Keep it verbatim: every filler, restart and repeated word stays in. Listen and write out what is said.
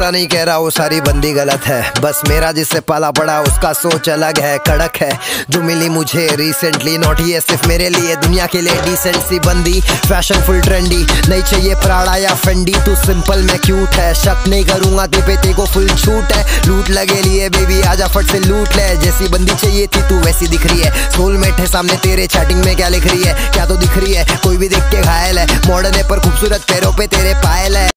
ऐसा नहीं कह रहा वो सारी बंदी गलत है, बस मेरा जिससे पाला पड़ा उसका सोच अलग है, कड़क है जो मिली मुझे रिसेंटली। नॉट ये सिर्फ मेरे लिए, दुनिया के लिए डिसेंट सी बंदी, फैशन फुल ट्रेंडी, नहीं चाहिए प्राड़ा या फेंडी, तू सिंपल में क्यूट है, शक नहीं करूंगा दे पे तेरे को फुल छूट है, लूट लगे लिए बेबी आजा फट से लूट ले, जैसी बंदी चाहिए थी तू वैसी दिख रही है, सोलमेट है सामने तेरे, चैटिंग में क्या लिख रही है, क्या तो दिख रही है, कोई भी देख के घायल है, मॉडर्न है पर खूबसूरत पैरों पे तेरे पायल है।